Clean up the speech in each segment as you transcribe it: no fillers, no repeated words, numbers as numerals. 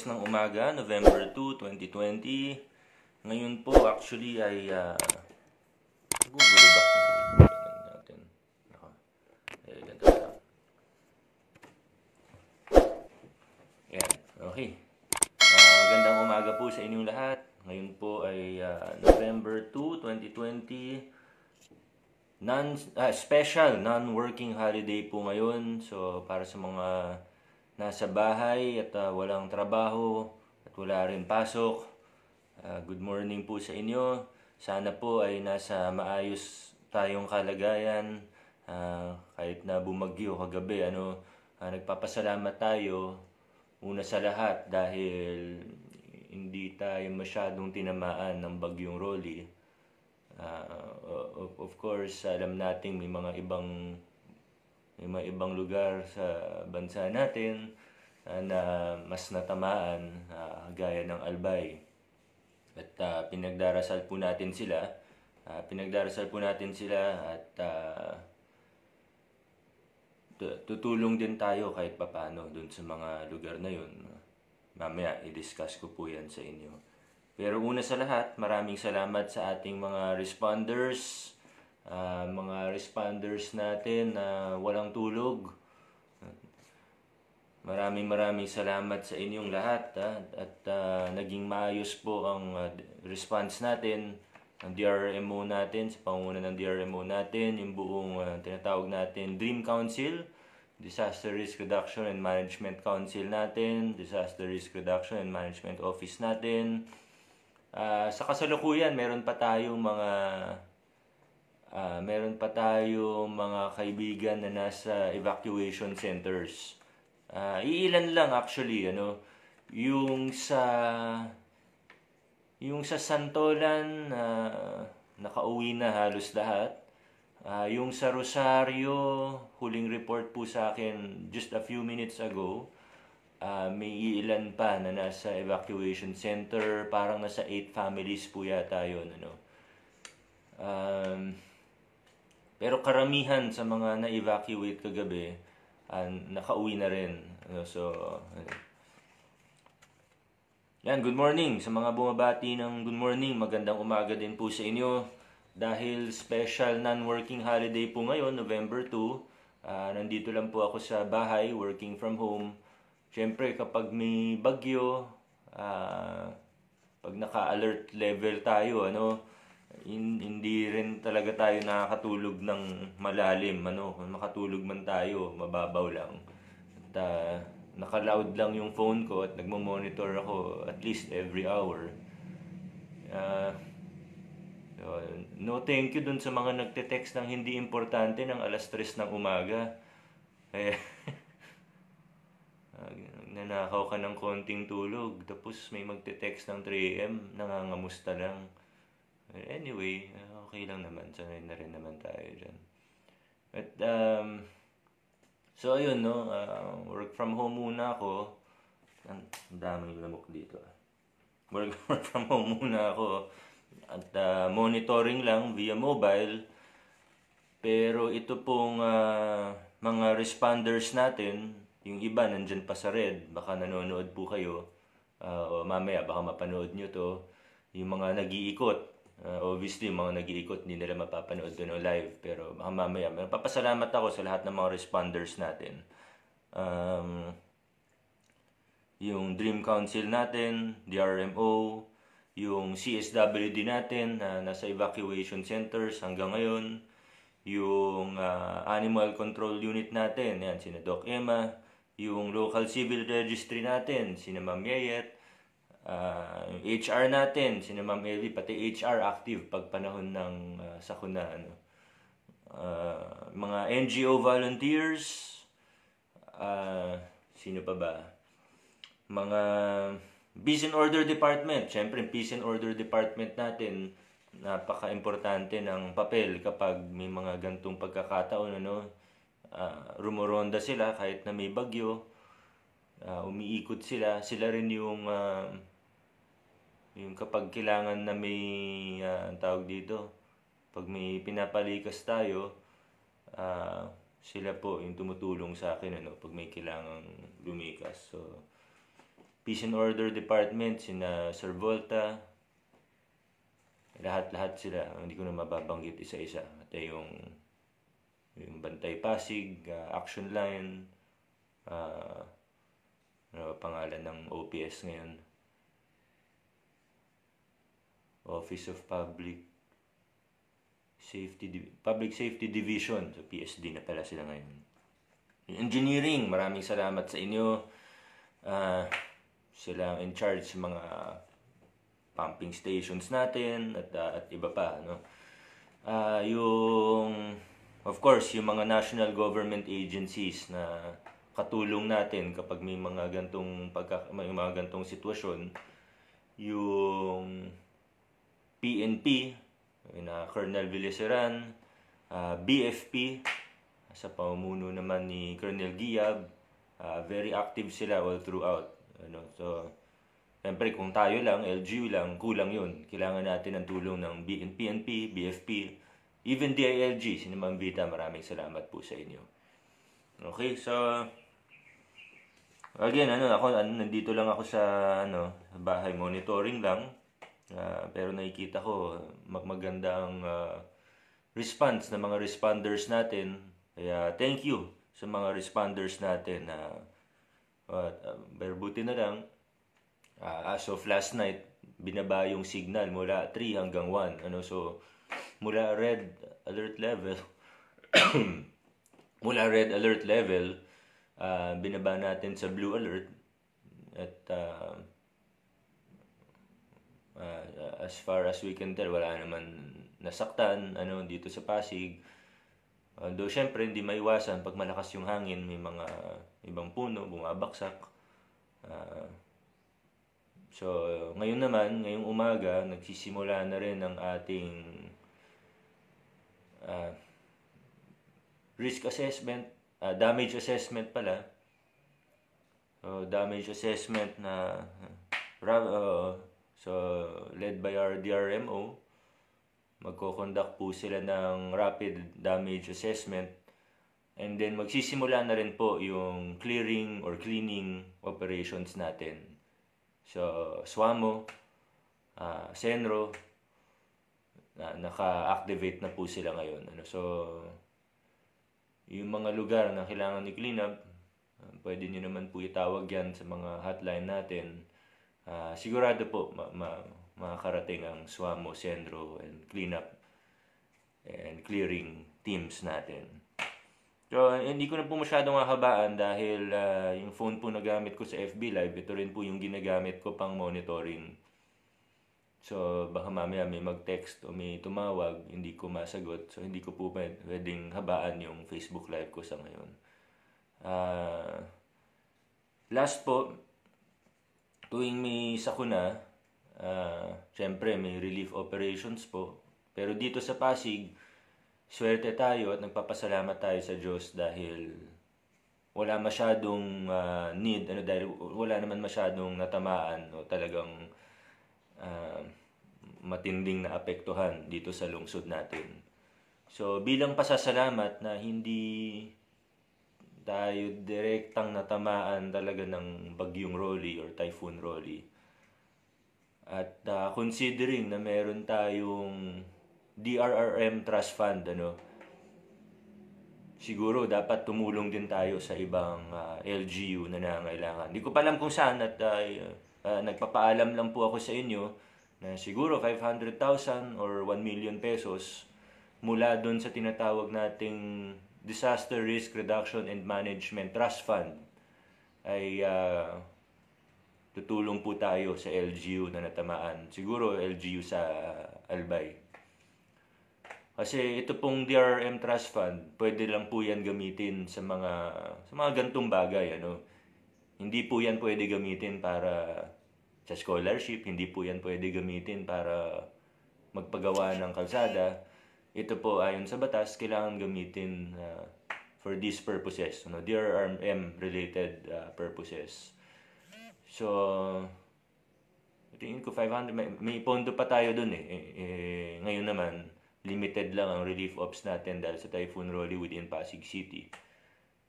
alas 10 ng umaga, November 2, 2020. Ngayon po actually ay Google back natin. Nako. Ayan, okay. Magandang umaga po sa inyong lahat. Ngayon po ay November 2, 2020. Special non-working holiday po ngayon. So para sa mga nasa bahay at walang trabaho at wala rin pasok, good morning po sa inyo. Sana po ay nasa maayos tayong kalagayan, kahit na bumagyo kagabi. Nagpapasalamat tayo una sa lahat dahil hindi tayo masyadong tinamaan ng bagyong Rolly. Of course, alam nating may mga ibang lugar sa bansa natin na mas natamaan, gaya ng Albay. At pinagdarasal po natin sila at tutulong din tayo kahit papaano dun sa mga lugar na yun. Mamaya i-discuss ko po yan sa inyo. Pero una sa lahat, maraming salamat sa ating mga responders. Natin na walang tulog. Maraming salamat sa inyong lahat. At naging maayos po ang response natin, ang DRMO natin, sa pangunguna ng DRMO natin, yung buong tinatawag natin Dream Council, Disaster Risk Reduction and Management Council natin, Disaster Risk Reduction and Management Office natin. Sa kasalukuyan, meron pa tayong mga kaibigan na nasa evacuation centers. Iilan lang actually, yung sa Santolan, nakauwi na halos lahat. Yung sa Rosario, huling report po sa akin just a few minutes ago. May ilan pa na nasa evacuation center, parang nasa 8 families po yata yun. Pero karamihan sa mga na-evacuate kagabi, nakauwi na rin. Yan, good morning. Sa mga bumabati ng good morning, magandang umaga din po sa inyo. Dahil special non-working holiday po ngayon, November 2, nandito lang po ako sa bahay, working from home. Siyempre, kapag may bagyo, pag naka-alert level tayo, hindi rin talaga tayo nakakatulog ng malalim. Kung makatulog man tayo, mababaw lang. At naka-loud lang yung phone ko at nagmo-monitor ako at least every hour. No thank you dun sa mga nagte-text ng hindi importante ng alas 3 ng umaga. Nanakaw ka ng konting tulog, tapos may magte-text ng 3 AM, nangangamusta lang. Anyway, okay lang naman, sanay na rin naman tayo dyan. At so ayun, work from home muna ako. Ang daming lamok dito. Work from home muna ako. At monitoring lang via mobile. Pero ito pong mga responders natin, yung iba nandyan pa sa red, baka nanonood po kayo, o mamaya baka mapanood nyo to. Yung mga nag-iikot, obviously yung mga nag-iikot hindi nila mapapanood doon live, pero baka mamaya. Papasalamat ako sa lahat ng mga responders natin. Yung Dream Council natin, DRMO, yung CSWD natin na nasa evacuation centers hanggang ngayon, yung animal control unit natin, yan, sina Doc Emma, yung local civil registry natin, sina Mam-Yayet, HR natin, sina Ma'am Eli, pati HR active pag panahon ng sakuna. Mga NGO volunteers, sino pa ba? Mga Peace and Order Department, syempre Peace and Order Department natin, napaka-importante ng papel kapag may mga gantong pagkakataon, rumoronda sila kahit na may bagyo, umiikot sila rin yung kapag kailangan na may tawag dito, pag may pinapalikas tayo, sila po yung tumutulong sa akin, pag may kailangang lumikas. So Peace and Order Department, sina Sir Volta, lahat-lahat sila, hindi ko na mababanggit isa-isa. At yung Bantay Pasig, Action Line, ano pangalan ng OPS ngayon? Office of Public Safety Division, so PSD na pala sila ngayon. Engineering, maraming salamat sa inyo. Sila in charge sa mga pumping stations natin at iba pa, no? Yung of course, yung mga national government agencies na katulong natin kapag may mga gantong sitwasyon, yung PNP, na Colonel Villaceran, BFP sa pamumuno naman ni Colonel Gia, very active sila all throughout, ano. So siyempre kung tayo lang, LGU lang, kulang yun. Kailangan natin ang tulong ng PNP, BFP, even DILG. Sino Ma'am Vita, maraming salamat po sa inyo. Okay, so again, nandito lang ako sa bahay, monitoring lang. Pero nakikita ko maganda ang response ng mga responders natin. Kaya thank you sa mga responders natin. Pero buti na lang, as of last night, binaba yung signal mula 3 hanggang 1. So, mula red alert level, binaba natin sa blue alert. At as far as we can tell, wala naman nasaktan dito sa Pasig. Although syempre hindi maiwasan pag malakas yung hangin, may mga ibang puno bumabaksak. So ngayon naman, ngayong umaga, nagsisimula na rin ang ating risk assessment, damage assessment pala. So damage assessment na led by our DRMO, magko-conduct po sila ng rapid damage assessment, and then magsisimula na rin po yung clearing or cleaning operations natin. So, SWAMO, CENRO, naka-activate na po sila ngayon. So, yung mga lugar na kailangan i-clean up, pwede nyo naman po itawag yan sa mga hotline natin. Sigurado po makakarating ang SWAMO, CENRO, and cleanup and clearing teams natin. So, hindi ko na po masyadong mahabaan dahil yung phone po na gamit ko sa FB Live, ito rin po yung ginagamit ko pang monitoring. So, baka mamaya may mag-text o may tumawag, hindi ko masagot. So, hindi ko po pwedeng habaan yung Facebook Live ko sa ngayon. Last po, tuwing may sakuna, syempre may relief operations po. Pero dito sa Pasig, swerte tayo at nagpapasalamat tayo sa Diyos dahil wala masyadong need, dahil wala naman masyadong natamaan o talagang matinding naapektuhan dito sa lungsod natin. So bilang pasasalamat na hindi tayo direktang natamaan talaga ng bagyong Rolly or typhoon Rolly. At considering na meron tayong DRRM Trust Fund, siguro dapat tumulong din tayo sa ibang LGU na nangangailangan. Hindi ko pa alam kung saan at nagpapaalam lang po ako sa inyo na siguro 500,000 or 1 million pesos mula doon sa tinatawag nating Disaster Risk Reduction and Management Trust Fund ay tutulong po tayo sa LGU na natamaan. Siguro LGU sa Albay. Kasi ito pong DRRM Trust Fund, pwede lang po yan gamitin sa mga gantong bagay. Hindi po yan pwede gamitin para sa scholarship, hindi po yan pwede gamitin para magpagawa ng kalsada. Ito po, ayon sa batas, kailangan gamitin for these purposes, DRRM-related purposes. So, tingin ko 500, may pondo pa tayo dun ngayon naman, limited lang ang relief ops natin dahil sa Typhoon Rolly within Pasig City.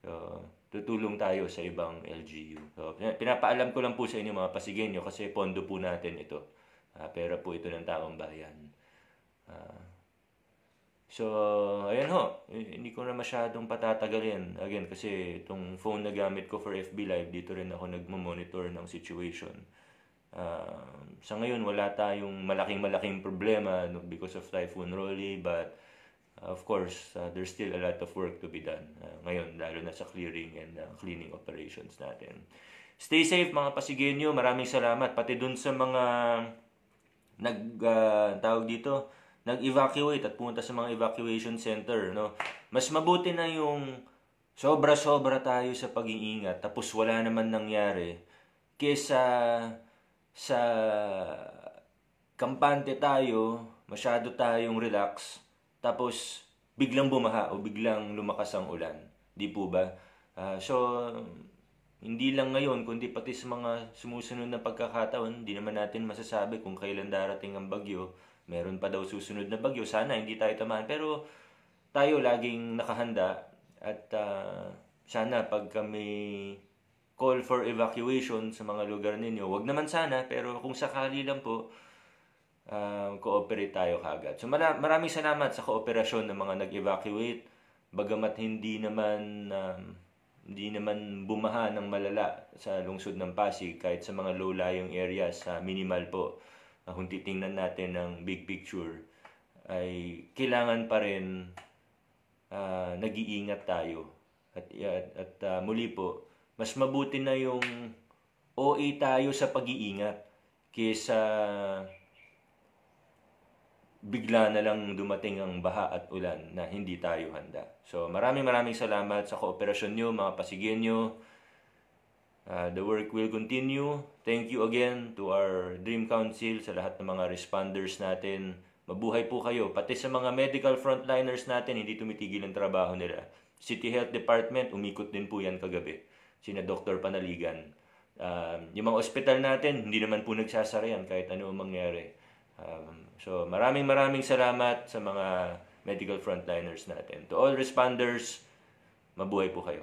So, tutulong tayo sa ibang LGU. So, pinapaalam ko lang po sa inyo mga Pasigueño kasi pondo po natin ito. Pera po ito ng taong bayan. So, ayan ho. Hindi ko na masyadong patatagalin. Again, kasi itong phone na gamit ko for FB Live, dito rin ako nagmamonitor ng situation. Sa ngayon, wala tayong malaking problema because of Typhoon Rolly, but of course, there's still a lot of work to be done ngayon, lalo na sa clearing and cleaning operations natin. Stay safe mga Pasigueño, maraming salamat. Pati dun sa mga nag-evacuate at pumunta sa mga evacuation center. No? Mas mabuti na yung sobra-sobra tayo sa pag-iingat tapos wala naman nangyari kesa sa kampante tayo, masyado tayong relax. Tapos, biglang bumaha o biglang lumakas ang ulan. Di po ba? So, hindi lang ngayon, kundi pati sa mga sumusunod na pagkakataon, hindi naman natin masasabi kung kailan darating ang bagyo. Meron pa daw susunod na bagyo. Sana hindi tayo tamaan. Pero, tayo laging nakahanda. At sana pag kami call for evacuation sa mga lugar ninyo, wag naman sana, pero kung sakali lang po, cooperate tayo kaagad. So maraming salamat sa kooperasyon ng mga nag-evacuate. Bagamat hindi naman bumaha ng malala sa lungsod ng Pasig, kahit sa mga low-lying areas, sa minimal po, kung titingnan natin ng big picture, ay kailangan pa rin nag-iingat tayo. At muli po, mas mabuti na yung OA tayo sa pag-iingat kaysa bigla na lang dumating ang baha at ulan na hindi tayo handa. So maraming salamat sa kooperasyon nyo mga Pasigueño. The work will continue. Thank you again to our Dream Council, sa lahat ng mga responders natin. Mabuhay po kayo. Pati sa mga medical frontliners natin, hindi tumitigil ang trabaho nila. City Health Department, umikot din po yan kagabi. Sina Dr. Panaligan. Yung mga ospital natin, hindi naman po nagsasara yan kahit ano mangyari. So maraming salamat sa mga medical frontliners natin. To all responders, mabuhay po kayo.